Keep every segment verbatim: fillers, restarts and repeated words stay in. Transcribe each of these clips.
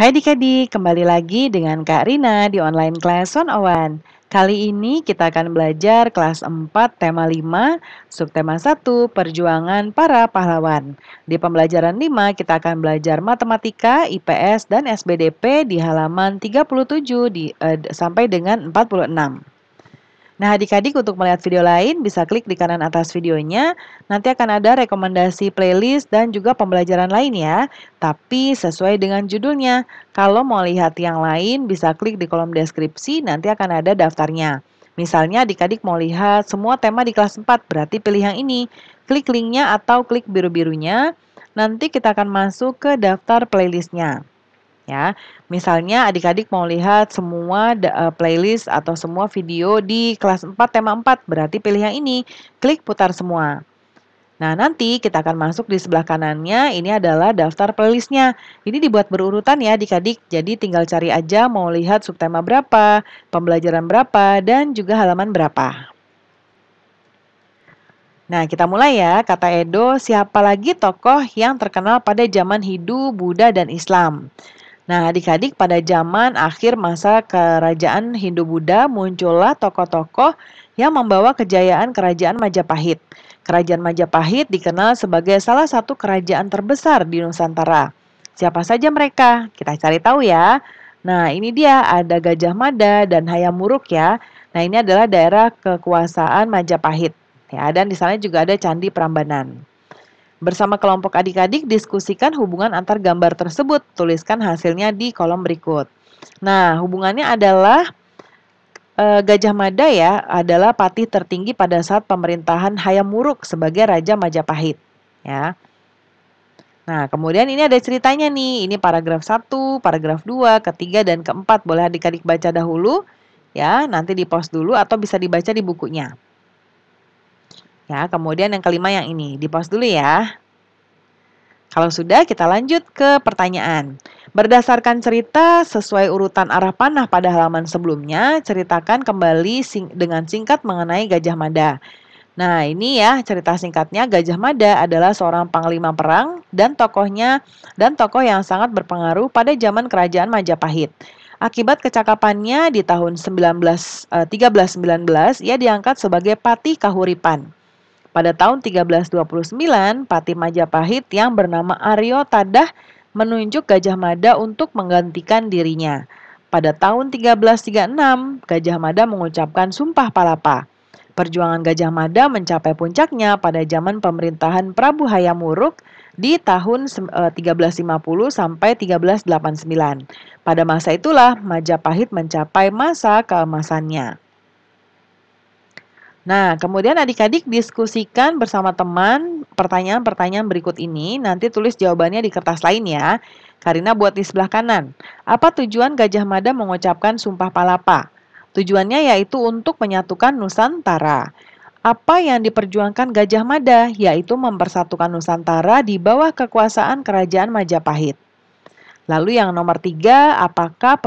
Hai adik-adik, kembali lagi dengan Kak Rina di Online Class seratus satu. Kali ini kita akan belajar kelas empat tema lima, subtema satu, perjuangan para pahlawan. Di pembelajaran lima kita akan belajar matematika, I P S dan S B D P di halaman tiga puluh tujuh di, eh, sampai dengan empat puluh enam. Nah adik-adik, untuk melihat video lain bisa klik di kanan atas videonya. Nanti akan ada rekomendasi playlist dan juga pembelajaran lain ya, tapi sesuai dengan judulnya. Kalau mau lihat yang lain bisa klik di kolom deskripsi, nanti akan ada daftarnya. Misalnya adik-adik mau lihat semua tema di kelas empat, berarti pilih yang ini. Klik linknya atau klik biru-birunya, nanti kita akan masuk ke daftar playlistnya. Ya, misalnya adik-adik mau lihat semua playlist atau semua video di kelas empat tema empat, berarti pilih yang ini, klik putar semua. Nah nanti kita akan masuk di sebelah kanannya, ini adalah daftar playlistnya. Ini dibuat berurutan ya adik-adik, jadi tinggal cari aja mau lihat subtema berapa, pembelajaran berapa, dan juga halaman berapa. Nah, kita mulai ya. Kata Edo, siapa lagi tokoh yang terkenal pada zaman Hindu, Buddha, dan Islam? Nah, adik-adik, pada zaman akhir masa kerajaan Hindu-Buddha muncullah tokoh-tokoh yang membawa kejayaan kerajaan Majapahit. Kerajaan Majapahit dikenal sebagai salah satu kerajaan terbesar di Nusantara. Siapa saja mereka? Kita cari tahu ya. Nah, ini dia, ada Gajah Mada dan Hayam Wuruk ya. Nah, ini adalah daerah kekuasaan Majapahit. Ya, dan di sana juga ada Candi Prambanan. Bersama kelompok adik-adik diskusikan hubungan antar gambar tersebut. Tuliskan hasilnya di kolom berikut. Nah, hubungannya adalah e, Gajah Mada ya, adalah patih tertinggi pada saat pemerintahan Hayam Wuruk sebagai Raja Majapahit. Ya. Nah, kemudian ini ada ceritanya nih. Ini paragraf satu, paragraf dua, ketiga, dan keempat. Boleh adik-adik baca dahulu. Ya, nanti di-post dulu atau bisa dibaca di bukunya. Ya, kemudian yang kelima yang ini, di-pause dulu ya. Kalau sudah, kita lanjut ke pertanyaan. Berdasarkan cerita sesuai urutan arah panah pada halaman sebelumnya, ceritakan kembali sing dengan singkat mengenai Gajah Mada. Nah, ini ya cerita singkatnya. Gajah Mada adalah seorang panglima perang dan tokohnya dan tokoh yang sangat berpengaruh pada zaman kerajaan Majapahit. Akibat kecakapannya di tahun seribu tiga ratus sembilan belas, ia diangkat sebagai patih Kahuripan. Pada tahun seribu tiga ratus dua puluh sembilan, patih Majapahit yang bernama Aryo Tadah menunjuk Gajah Mada untuk menggantikan dirinya. Pada tahun seribu tiga ratus tiga puluh enam, Gajah Mada mengucapkan Sumpah Palapa. Perjuangan Gajah Mada mencapai puncaknya pada zaman pemerintahan Prabu Hayam Wuruk di tahun seribu tiga ratus lima puluh sampai seribu tiga ratus delapan puluh sembilan. Pada masa itulah Majapahit mencapai masa keemasannya. Nah, kemudian adik-adik diskusikan bersama teman pertanyaan-pertanyaan berikut ini. Nanti tulis jawabannya di kertas lain ya. Karina buat di sebelah kanan. Apa tujuan Gajah Mada mengucapkan Sumpah Palapa? Tujuannya yaitu untuk menyatukan Nusantara. Apa yang diperjuangkan Gajah Mada? Yaitu mempersatukan Nusantara di bawah kekuasaan kerajaan Majapahit. Lalu yang nomor tiga, apakah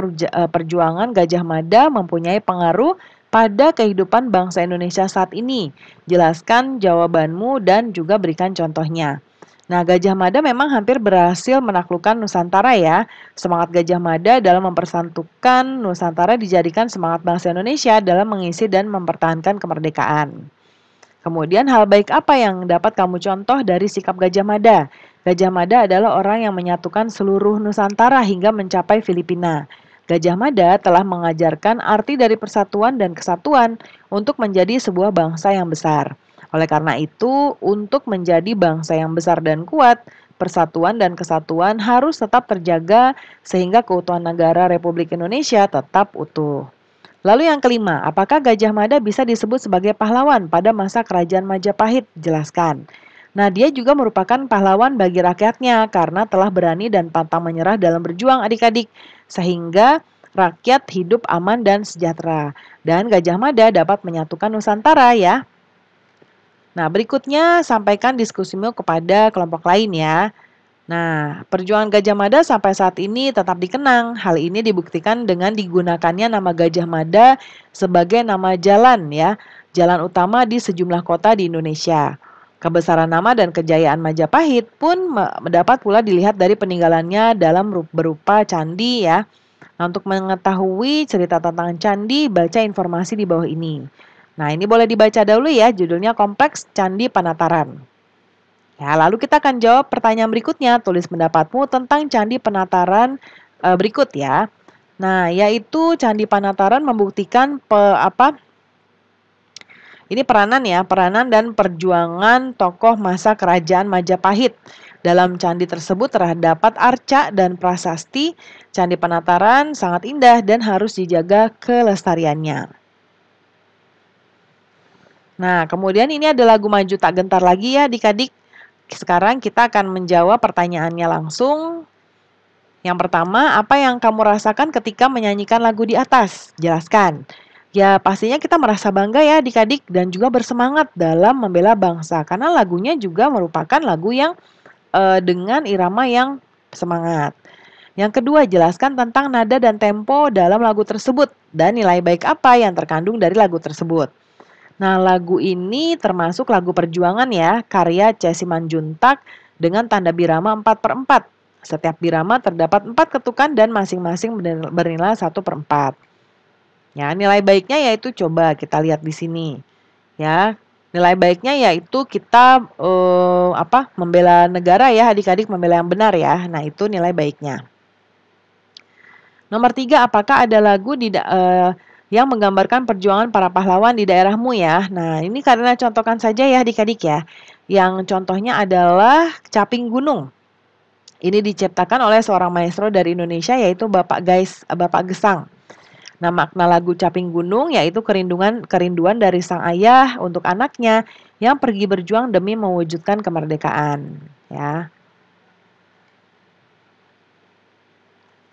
perjuangan Gajah Mada mempunyai pengaruh pada kehidupan bangsa Indonesia saat ini? Jelaskan jawabanmu dan juga berikan contohnya. Nah, Gajah Mada memang hampir berhasil menaklukkan Nusantara ya. Semangat Gajah Mada dalam mempersatukan Nusantara dijadikan semangat bangsa Indonesia dalam mengisi dan mempertahankan kemerdekaan. Kemudian hal baik apa yang dapat kamu contoh dari sikap Gajah Mada? Gajah Mada adalah orang yang menyatukan seluruh Nusantara hingga mencapai Filipina. Gajah Mada telah mengajarkan arti dari persatuan dan kesatuan untuk menjadi sebuah bangsa yang besar. Oleh karena itu, untuk menjadi bangsa yang besar dan kuat, persatuan dan kesatuan harus tetap terjaga sehingga keutuhan negara Republik Indonesia tetap utuh. Lalu yang kelima, apakah Gajah Mada bisa disebut sebagai pahlawan pada masa kerajaan Majapahit? Jelaskan. Nah, dia juga merupakan pahlawan bagi rakyatnya karena telah berani dan pantang menyerah dalam berjuang adik-adik, sehingga rakyat hidup aman dan sejahtera. Dan Gajah Mada dapat menyatukan Nusantara ya. Nah, berikutnya sampaikan diskusimu kepada kelompok lain ya. Nah, perjuangan Gajah Mada sampai saat ini tetap dikenang. Hal ini dibuktikan dengan digunakannya nama Gajah Mada sebagai nama jalan ya, jalan utama di sejumlah kota di Indonesia. Kebesaran nama dan kejayaan Majapahit pun dapat pula dilihat dari peninggalannya dalam berupa candi ya. Nah, untuk mengetahui cerita tantangan candi, baca informasi di bawah ini. Nah, ini boleh dibaca dahulu ya, judulnya Kompleks Candi Panataran. Ya, lalu kita akan jawab pertanyaan berikutnya, tulis pendapatmu tentang Candi Panataran e, berikut ya. Nah, yaitu Candi Panataran membuktikan pe, apa? Ini peranan ya, peranan dan perjuangan tokoh masa kerajaan Majapahit. Dalam candi tersebut terdapat arca dan prasasti. Candi Panataran sangat indah dan harus dijaga kelestariannya. Nah, kemudian ini ada lagu Maju Tak Gentar lagi ya adik-adik. Sekarang kita akan menjawab pertanyaannya langsung. Yang pertama, apa yang kamu rasakan ketika menyanyikan lagu di atas? Jelaskan. Ya, pastinya kita merasa bangga ya adik-adik dan juga bersemangat dalam membela bangsa karena lagunya juga merupakan lagu yang e, dengan irama yang semangat. Yang kedua, jelaskan tentang nada dan tempo dalam lagu tersebut dan nilai baik apa yang terkandung dari lagu tersebut. Nah, lagu ini termasuk lagu perjuangan ya, karya C. Simanjuntak dengan tanda birama empat per empat. Setiap birama terdapat empat ketukan dan masing-masing bernilai satu per empat. Ya, nilai baiknya yaitu coba kita lihat di sini. Ya, nilai baiknya yaitu kita eh, apa? membela negara ya, adik-adik membela yang benar ya. Nah, itu nilai baiknya. Nomor tiga, apakah ada lagu di eh, yang menggambarkan perjuangan para pahlawan di daerahmu ya? Nah, ini karena contohkan saja ya, adik-adik ya. Yang contohnya adalah Caping Gunung. Ini diciptakan oleh seorang maestro dari Indonesia yaitu Bapak Guys, Bapak Gesang. Nah, makna lagu Caping Gunung yaitu kerinduan, kerinduan dari sang ayah untuk anaknya yang pergi berjuang demi mewujudkan kemerdekaan. Ya.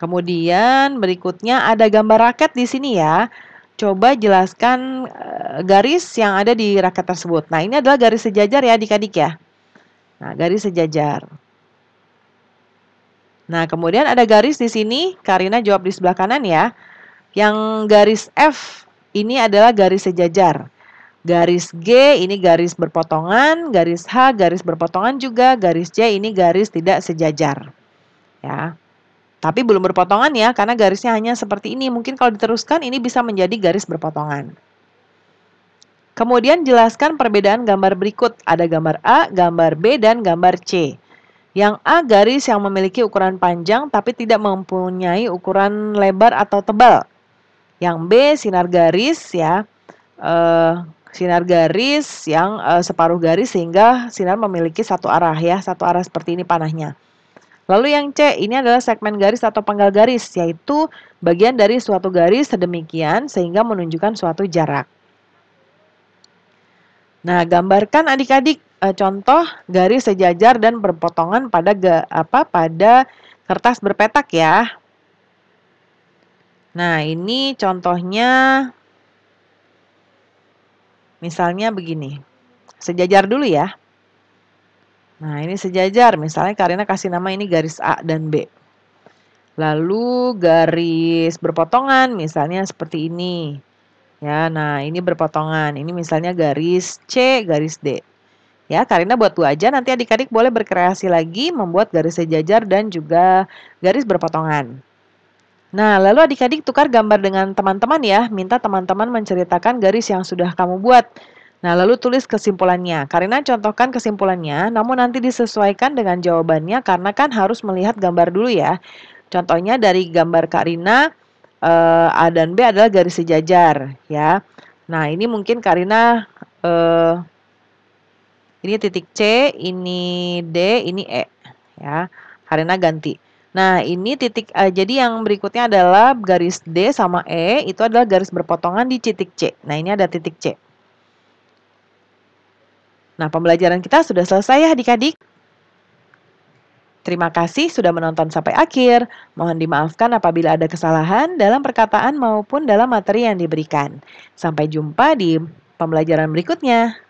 Kemudian berikutnya ada gambar raket di sini ya. Coba jelaskan garis yang ada di raket tersebut. Nah, ini adalah garis sejajar ya adik-adik ya. Nah, garis sejajar. Nah, kemudian ada garis di sini. Karina jawab di sebelah kanan ya. Yang garis F ini adalah garis sejajar. Garis G ini garis berpotongan, garis H garis berpotongan juga, garis C ini garis tidak sejajar. Ya. Tapi belum berpotongan ya karena garisnya hanya seperti ini. Mungkin kalau diteruskan ini bisa menjadi garis berpotongan. Kemudian jelaskan perbedaan gambar berikut. Ada gambar A, gambar B dan gambar C. Yang A garis yang memiliki ukuran panjang tapi tidak mempunyai ukuran lebar atau tebal. Yang B sinar garis ya, uh, sinar garis yang uh, separuh garis sehingga sinar memiliki satu arah ya, satu arah seperti ini panahnya. Lalu yang C ini adalah segmen garis atau penggal garis yaitu bagian dari suatu garis sedemikian sehingga menunjukkan suatu jarak. Nah, gambarkan adik-adik uh, contoh garis sejajar dan berpotongan pada ga, apa pada kertas berpetak ya. Nah, ini contohnya misalnya begini. Sejajar dulu ya. Nah, ini sejajar. Misalnya Karina kasih nama ini garis A dan B. Lalu garis berpotongan misalnya seperti ini. Ya, nah ini berpotongan. Ini misalnya garis C, garis D. Ya, Karina buat dua aja. Nanti adik-adik boleh berkreasi lagi membuat garis sejajar dan juga garis berpotongan. Nah, lalu adik-adik tukar gambar dengan teman-teman ya. Minta teman-teman menceritakan garis yang sudah kamu buat. Nah, lalu tulis kesimpulannya. Karena contohkan kesimpulannya, namun nanti disesuaikan dengan jawabannya karena kan harus melihat gambar dulu ya. Contohnya dari gambar Karina, eh, A dan B adalah garis sejajar ya. Nah, ini mungkin Karina, eh, ini titik C, ini D, ini E ya. Karina ganti. Nah, ini titik A, jadi yang berikutnya adalah garis D sama E, itu adalah garis berpotongan di titik C. Nah, ini ada titik C. Nah, pembelajaran kita sudah selesai ya adik-adik. Terima kasih sudah menonton sampai akhir. Mohon dimaafkan apabila ada kesalahan dalam perkataan maupun dalam materi yang diberikan. Sampai jumpa di pembelajaran berikutnya.